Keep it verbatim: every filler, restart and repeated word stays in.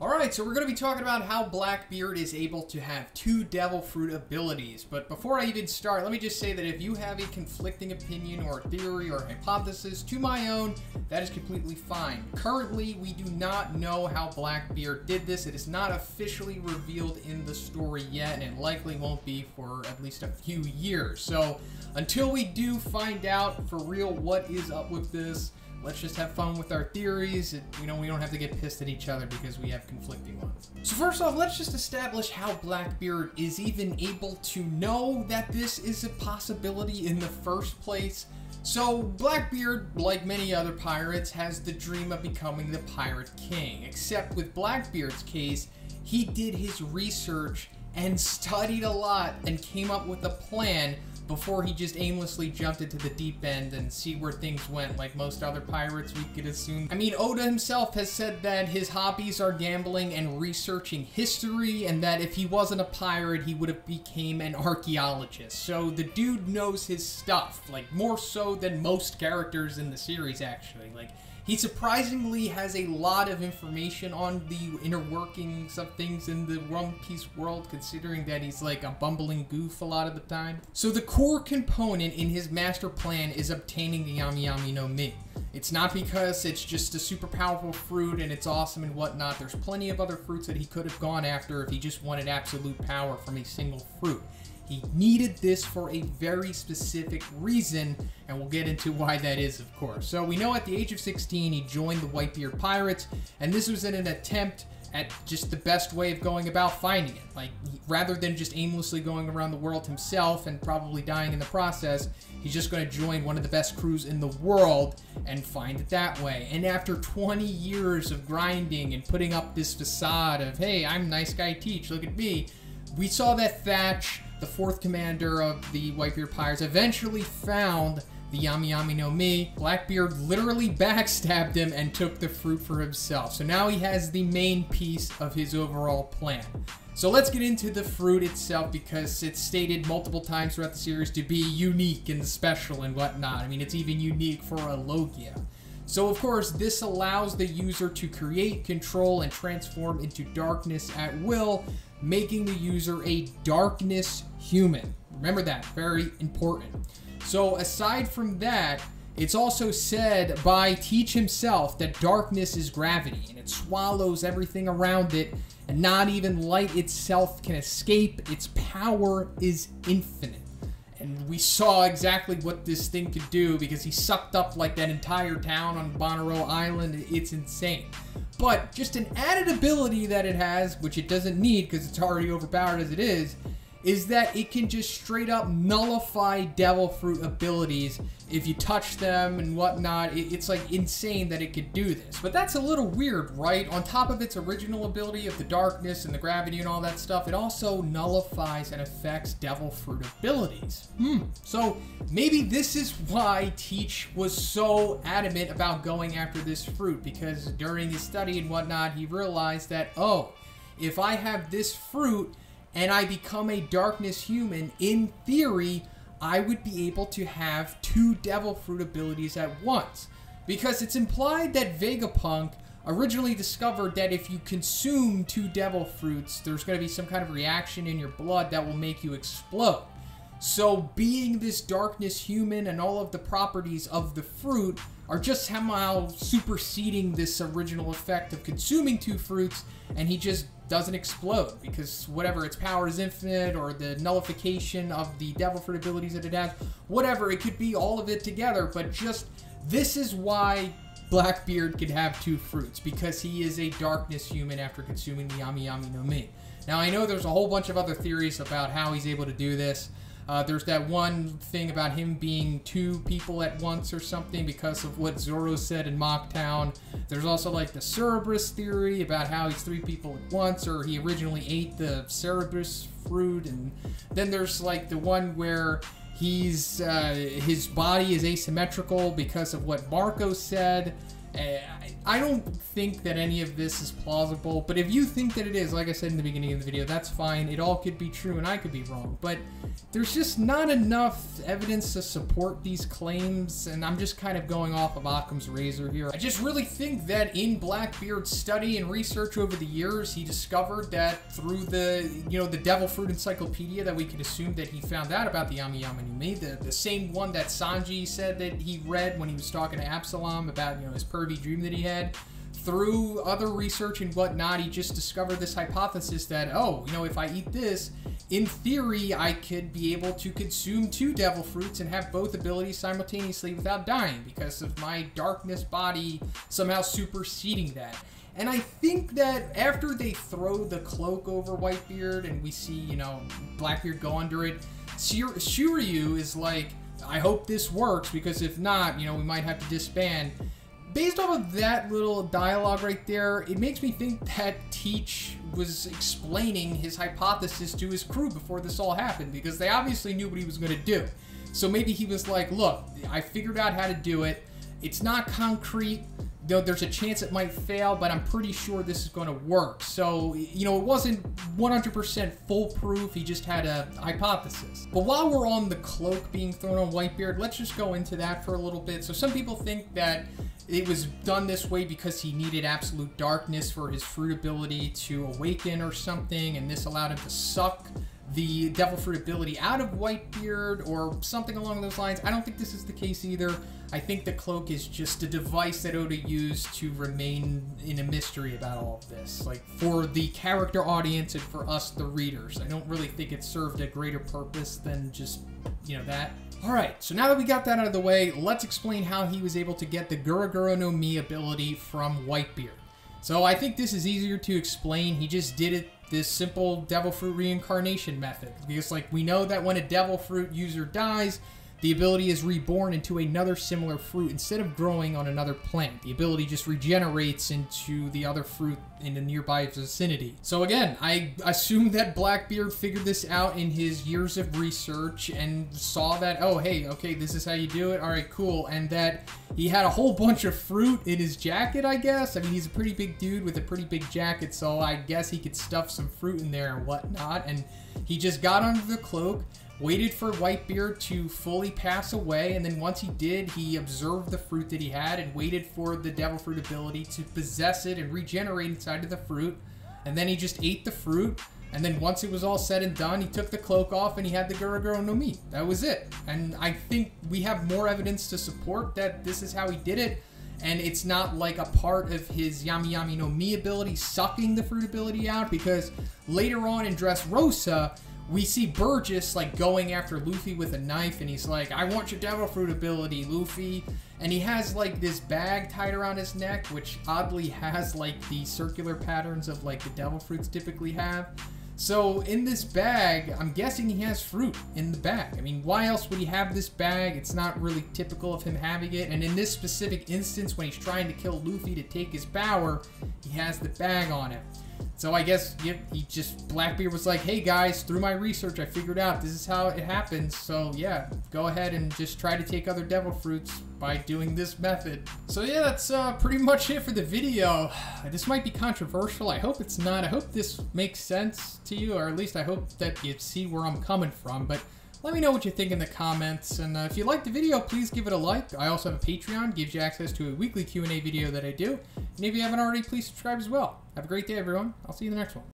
Alright, so we're going to be talking about how Blackbeard is able to have two Devil Fruit abilities, but before I even start, let me just say that if you have a conflicting opinion or theory or hypothesis to my own, that is completely fine. Currently, we do not know how Blackbeard did this. It is not officially revealed in the story yet, and it likely won't be for at least a few years. So, until we do find out for real what is up with this, let's just have fun with our theories. It, you know, we don't have to get pissed at each other because we have conflicting ones. So first off, let's just establish how Blackbeard is even able to know that this is a possibility in the first place. So Blackbeard, like many other pirates, has the dream of becoming the Pirate King. Except with Blackbeard's case, he did his research and studied a lot and came up with a plan before he just aimlessly jumped into the deep end and see where things went. Like most other pirates, we could assume. I mean, Oda himself has said that his hobbies are gambling and researching history, and that if he wasn't a pirate, he would have became an archaeologist. So the dude knows his stuff, like more so than most characters in the series, actually. Like, he surprisingly has a lot of information on the inner workings of things in the One Piece world, considering that he's like a bumbling goof a lot of the time. So the core component in his master plan is obtaining the Yami Yami no Mi. It's not because it's just a super powerful fruit and it's awesome and whatnot. There's plenty of other fruits that he could have gone after if he just wanted absolute power from a single fruit. He needed this for a very specific reason, and we'll get into why that is, of course. So we know at the age of sixteen, he joined the Whitebeard Pirates, and this was in an attempt at just the best way of going about finding it. Like, rather than just aimlessly going around the world himself and probably dying in the process, he's just going to join one of the best crews in the world and find it that way. And after twenty years of grinding and putting up this facade of, hey, I'm nice guy Teach, look at me, we saw that Thatch, the fourth commander of the Whitebeard Pirates, eventually found the Yami Yami no Mi. Blackbeard literally backstabbed him and took the fruit for himself. So now he has the main piece of his overall plan. So let's get into the fruit itself, because it's stated multiple times throughout the series to be unique and special and whatnot. I mean, it's even unique for a Logia. So of course, this allows the user to create, control, and transform into darkness at will, making the user a darkness human. Remember that, very important. So aside from that, it's also said by Teach himself that darkness is gravity, and it swallows everything around it, and not even light itself can escape. Its power is infinite. And we saw exactly what this thing could do, because he sucked up like that entire town on Bonnaroo Island. It's insane. But just an added ability that it has, which it doesn't need because it's already overpowered as it is, is that it can just straight up nullify Devil Fruit abilities if you touch them and whatnot. It's like insane that it could do this. But that's a little weird, right? On top of its original ability of the darkness and the gravity and all that stuff, it also nullifies and affects Devil Fruit abilities. Hmm. So maybe this is why Teach was so adamant about going after this fruit, because during his study and whatnot, he realized that, oh, if I have this fruit and I become a darkness human, in theory, I would be able to have two Devil Fruit abilities at once. Because it's implied that Vegapunk originally discovered that if you consume two Devil Fruits, there's going to be some kind of reaction in your blood that will make you explode. So being this darkness human and all of the properties of the fruit are just somehow superseding this original effect of consuming two fruits, and he just doesn't explode because whatever, its power is infinite, or the nullification of the Devil Fruit abilities that it has, whatever, it could be all of it together. But just, this is why Blackbeard could have two fruits, because he is a darkness human after consuming the Yami Yami no Mi. Now I know there's a whole bunch of other theories about how he's able to do this. Uh, there's that one thing about him being two people at once or something because of what Zoro said in Mocktown. There's also like the Cerberus theory about how he's three people at once, or he originally ate the Cerberus fruit. And then there's like the one where he's uh, his body is asymmetrical because of what Marco said. I don't think that any of this is plausible, but if you think that it is, like I said in the beginning of the video, that's fine. It all could be true and I could be wrong, but there's just not enough evidence to support these claims, and I'm just kind of going off of Occam's razor here. I just really think that in Blackbeard's study and research over the years, he discovered that through the, you know, the Devil Fruit Encyclopedia that we could assume that he found out about the Yami Yami no Mi, the, the same one that Sanji said that he read when he was talking to Absalom about, you know, his pervy dream that he had. Through other research and whatnot, he just discovered this hypothesis that, oh, you know, if I eat this, in theory, I could be able to consume two devil fruits and have both abilities simultaneously without dying because of my darkness body somehow superseding that. And I think that after they throw the cloak over Whitebeard and we see, you know, Blackbeard go under it, Shiryu is like, I hope this works because if not, you know, we might have to disband. Based off of that little dialogue right there, it makes me think that Teach was explaining his hypothesis to his crew before this all happened, because they obviously knew what he was going to do. So maybe he was like, look, I figured out how to do it. It's not concrete, though there's a chance it might fail, but I'm pretty sure this is going to work. So, you know, it wasn't one hundred percent foolproof, he just had a hypothesis. But while we're on the cloak being thrown on Whitebeard, let's just go into that for a little bit. So some people think that it was done this way because he needed absolute darkness for his fruit ability to awaken or something, and this allowed him to suck the devil fruit ability out of Whitebeard or something along those lines. I don't think this is the case either. I think the cloak is just a device that Oda used to remain in a mystery about all of this, like for the character audience and for us, the readers. I don't really think it served a greater purpose than just, you know, that. Alright, so now that we got that out of the way, let's explain how he was able to get the Gura Gura no Mi ability from Whitebeard. So I think this is easier to explain. He just did it this simple devil fruit reincarnation method. Because, like, we know that when a devil fruit user dies, the ability is reborn into another similar fruit instead of growing on another plant. The ability just regenerates into the other fruit in the nearby vicinity. So again, I assume that Blackbeard figured this out in his years of research and saw that, oh, hey, okay, this is how you do it. All right, cool. And that he had a whole bunch of fruit in his jacket, I guess. I mean, he's a pretty big dude with a pretty big jacket, so I guess he could stuff some fruit in there and whatnot. And he just got under the cloak, waited for Whitebeard to fully pass away, and then once he did, he observed the fruit that he had and waited for the devil fruit ability to possess it and regenerate inside of the fruit, and then he just ate the fruit, and then once it was all said and done, he took the cloak off and he had the Gura Gura no Mi. That was it. And I think we have more evidence to support that this is how he did it, and it's not like a part of his Yami Yami no Mi ability sucking the fruit ability out, because later on in Dress Rosa, we see Burgess, like, going after Luffy with a knife, and he's like, I want your devil fruit ability, Luffy. And he has, like, this bag tied around his neck, which oddly has, like, the circular patterns of, like, the devil fruits typically have. So in this bag, I'm guessing he has fruit in the bag. I mean, why else would he have this bag? It's not really typical of him having it. And in this specific instance, when he's trying to kill Luffy to take his power, he has the bag on him. So I guess yep, he just, Blackbeard was like, hey guys, through my research, I figured out this is how it happens. So yeah, go ahead and just try to take other devil fruits by doing this method. So yeah, that's uh, pretty much it for the video. This might be controversial. I hope it's not. I hope this makes sense to you, or at least I hope that you see where I'm coming from. But let me know what you think in the comments. And uh, if you liked the video, please give it a like. I also have a Patreon, gives you access to a weekly Q and A video that I do. And if you haven't already, please subscribe as well. Have a great day, everyone. I'll see you in the next one.